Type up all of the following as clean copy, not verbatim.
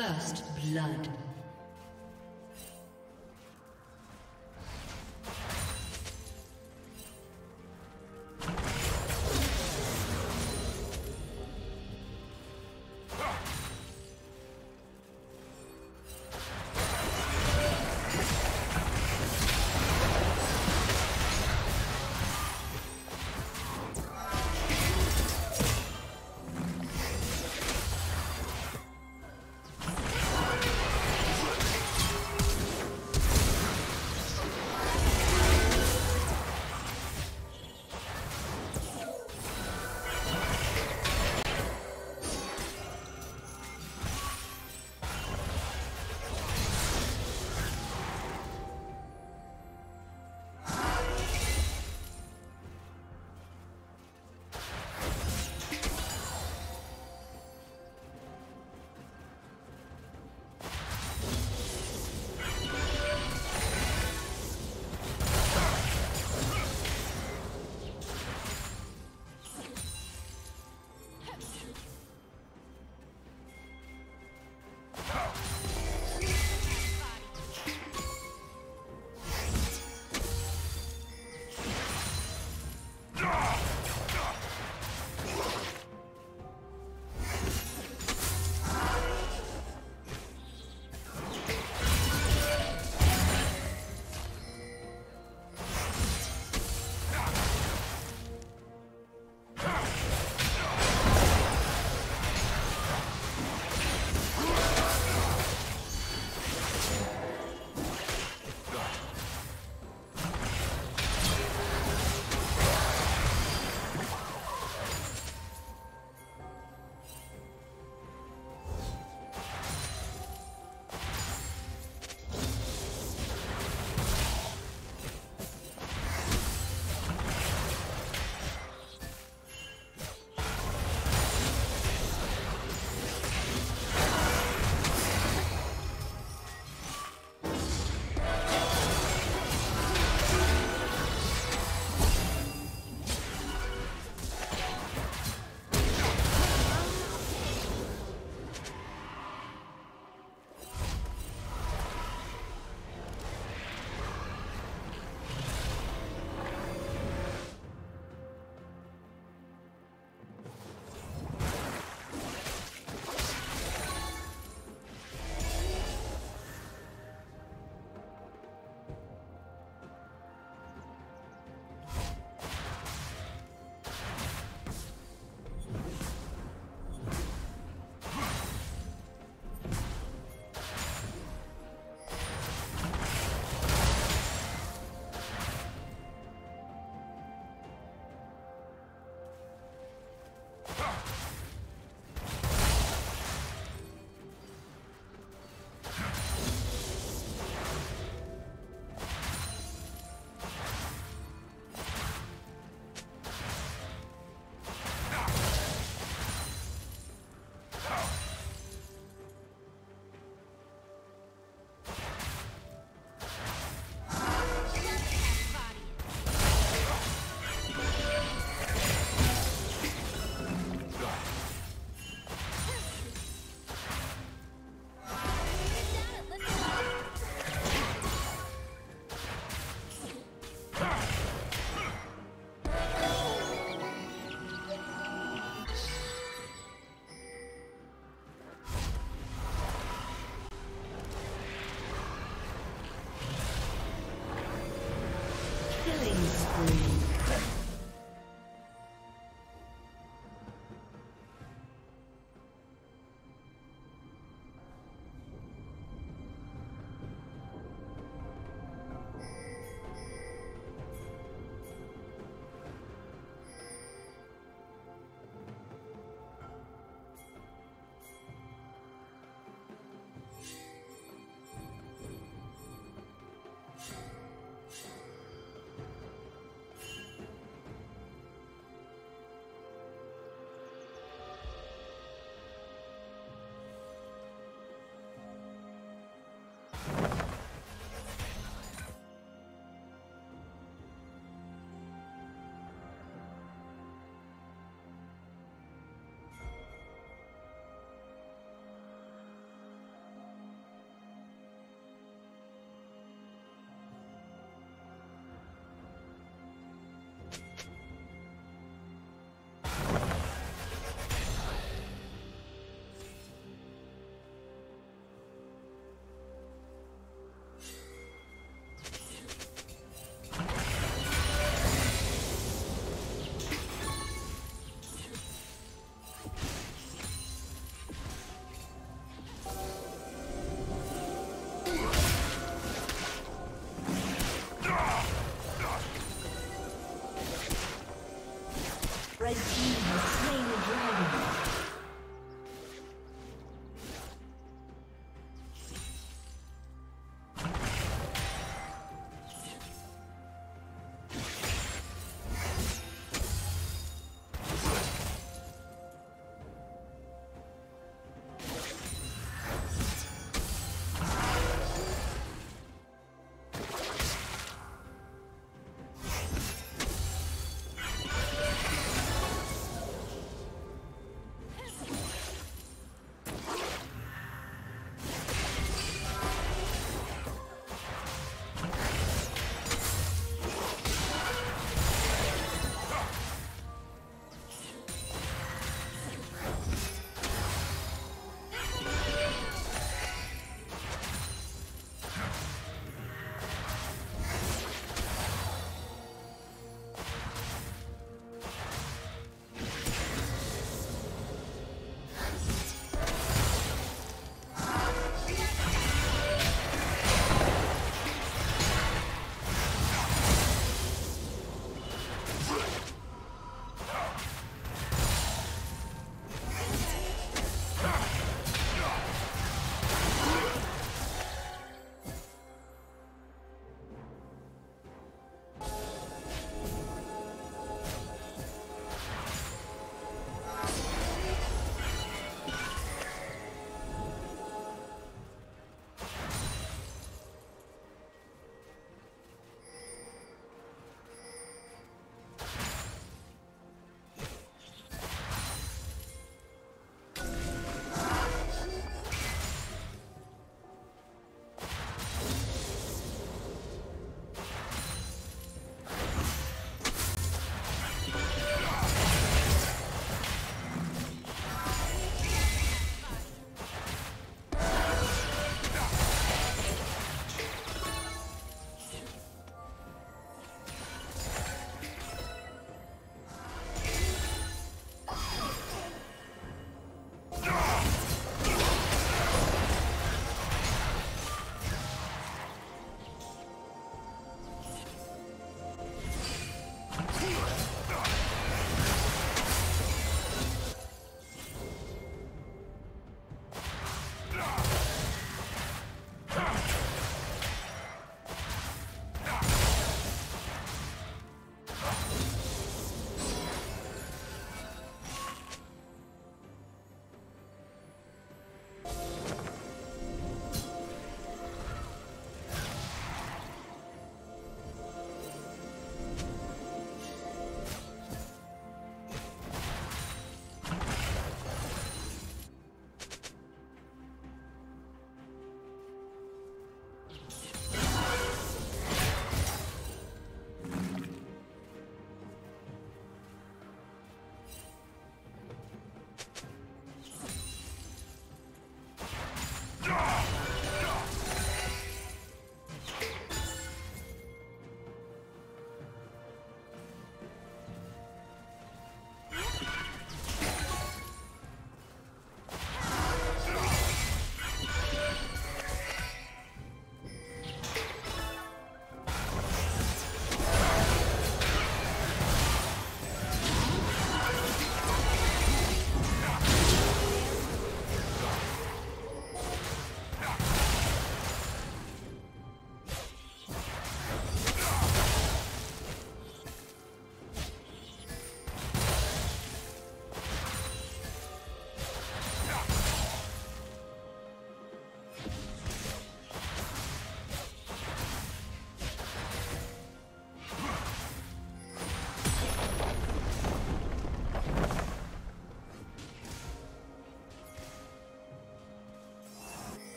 First blood.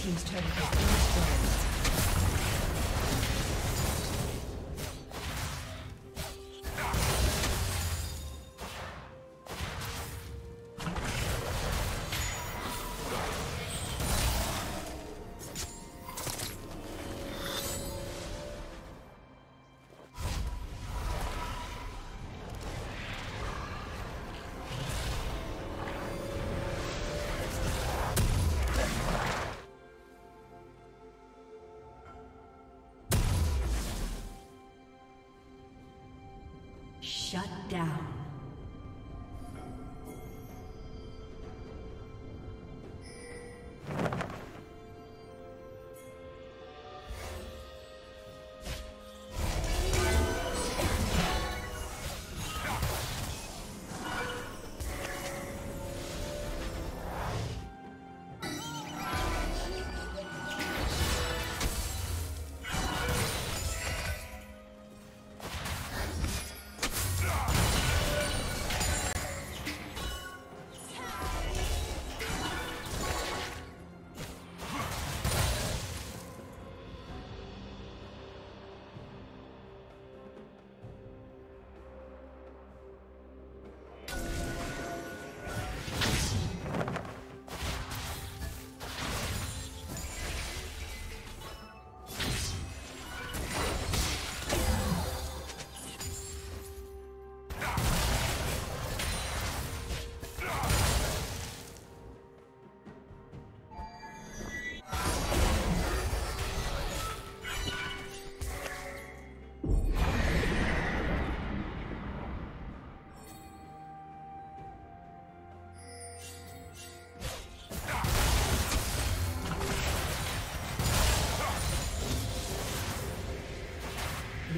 Team's turn to shut down. Blue